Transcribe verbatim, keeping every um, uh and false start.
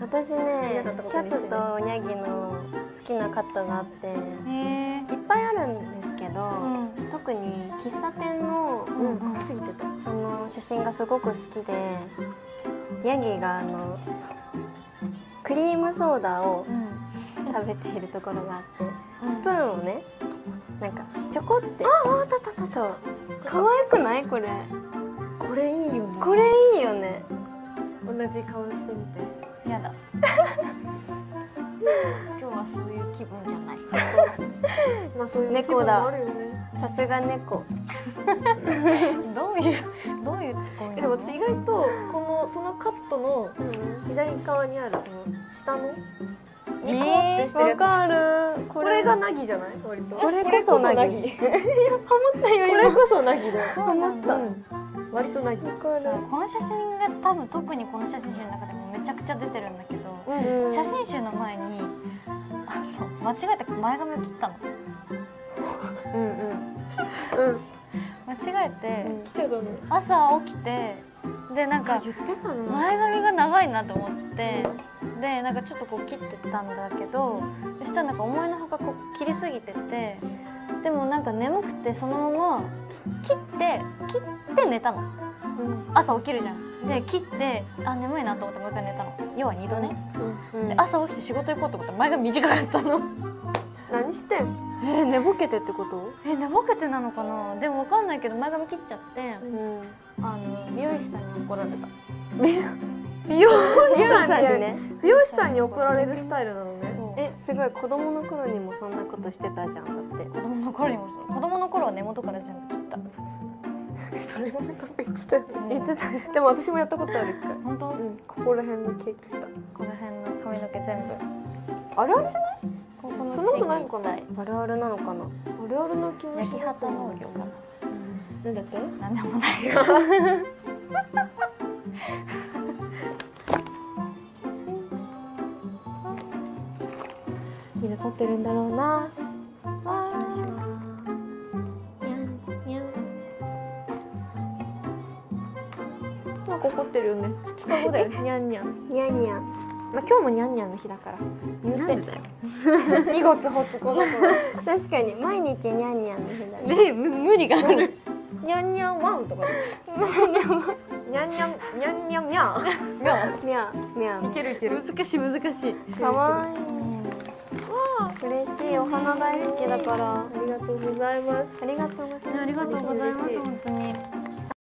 私ね、シャツとおにゃぎの好きなカットがあっていっぱいあるんですけど、特に喫茶店のあの写真がすごく好きで、ヤギがあのクリームソーダを食べているところがあって、スプーンをね、なんかちょこって、ああ、あったあった、そう、可愛くないこれ？これいいよね。これいいよね。同じ顔してみて。やだ。今日はそういう気分じゃない。まあそういう気分もあるよね。さすが猫。どういうどういうツッコミ？でも私意外とこのそのカットの左側にあるその下のニコってしてるやつ、わかる。これがナギじゃない？割とこれこそナギ。いや思ったよ。これこそナギだ。思った。割とナギ。この写真が多分特にこの写真集の中でもめちゃくちゃ出てるんだけど、写真集の前に間違えて前髪を切ったの。うんうんうん。間違えて朝起きてでなんか前髪が長いなと思ってでなんかちょっとこう切ってたんだけど、そしたらなんか思いのほかこう切りすぎてて、でもなんか眠くてそのまま切って切って寝たの。朝起きるじゃん。で切ってあ眠いなと思ってもう一回寝たの。要は二度ね。で朝起きて仕事行こうと思ったら前が短かったの。何してん？えー、寝ぼけてってこと？えー、寝ぼけてなのかな。でもわかんないけど前髪切っちゃって、うん、あの美容師さんに怒られた。美容師さんにね。美容師さんに怒られるスタイルなのね。え、すごい子供の頃にもそんなことしてたじゃん。だって子供の頃にも子供の頃は根元から全部切った。それもなんか言ってたよね。言ってた。でも私もやったことある一回。本当？うん。ここら辺の毛切った。この辺の髪の毛全部。あるあるじゃない？そんなことないのかな。あるあるなのかな。あるあるの気持ち。焼き畑農業かな。なんだっけ？なんでもないよ。みんな撮ってるんだろうな。なんか怒ってるよね。二日後だよ。にゃんにゃん。にゃんにゃん。まあ今日もニャンニャンの日だから言ってんだよ。にがつはつかだから。確かに毎日ニャンニャンの日だね。ね、無理がある。ニャンニャンワンとか。ニャンニャンニャンニャンニャンニャンニャンニャン。いけるいける。難しい難しい。可愛い。嬉しい、お花大好きだから。ありがとうございます。ありがとうございます。ありがとうございます本当に。